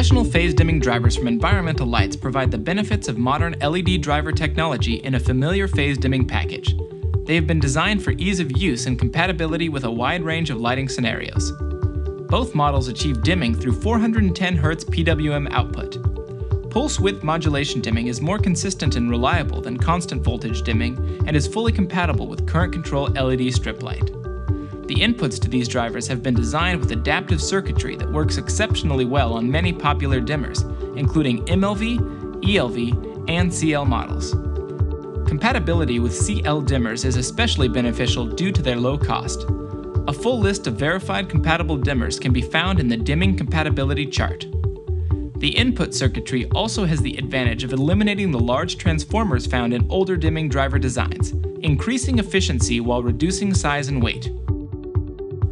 Professional phase dimming drivers from Environmental Lights provide the benefits of modern LED driver technology in a familiar phase dimming package. They have been designed for ease of use and compatibility with a wide range of lighting scenarios. Both models achieve dimming through 410 Hz PWM output. Pulse width modulation dimming is more consistent and reliable than constant voltage dimming and is fully compatible with current control LED strip light. The inputs to these drivers have been designed with adaptive circuitry that works exceptionally well on many popular dimmers, including MLV, ELV, and CL models. Compatibility with CL dimmers is especially beneficial due to their low cost. A full list of verified compatible dimmers can be found in the Dimming Compatibility Chart. The input circuitry also has the advantage of eliminating the large transformers found in older dimming driver designs, increasing efficiency while reducing size and weight.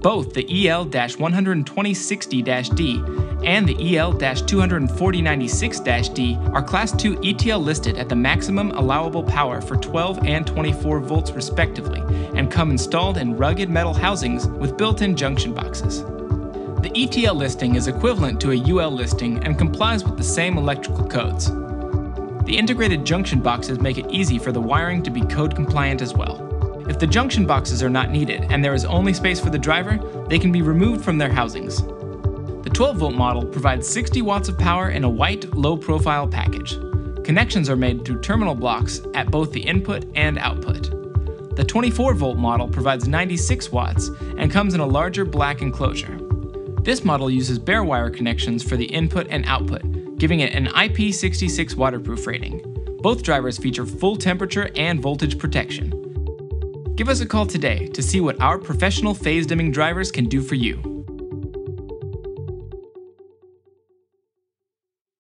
Both the EL-12060-D and the EL-24096-D are Class 2 ETL listed at the maximum allowable power for 12 and 24 volts respectively, and come installed in rugged metal housings with built-in junction boxes. The ETL listing is equivalent to a UL listing and complies with the same electrical codes. The integrated junction boxes make it easy for the wiring to be code compliant as well. If the junction boxes are not needed and there is only space for the driver, they can be removed from their housings. The 12-volt model provides 60 watts of power in a white, low-profile package. Connections are made through terminal blocks at both the input and output. The 24-volt model provides 96 watts and comes in a larger black enclosure. This model uses bare wire connections for the input and output, giving it an IP66 waterproof rating. Both drivers feature full temperature and voltage protection. Give us a call today to see what our professional phase dimming drivers can do for you.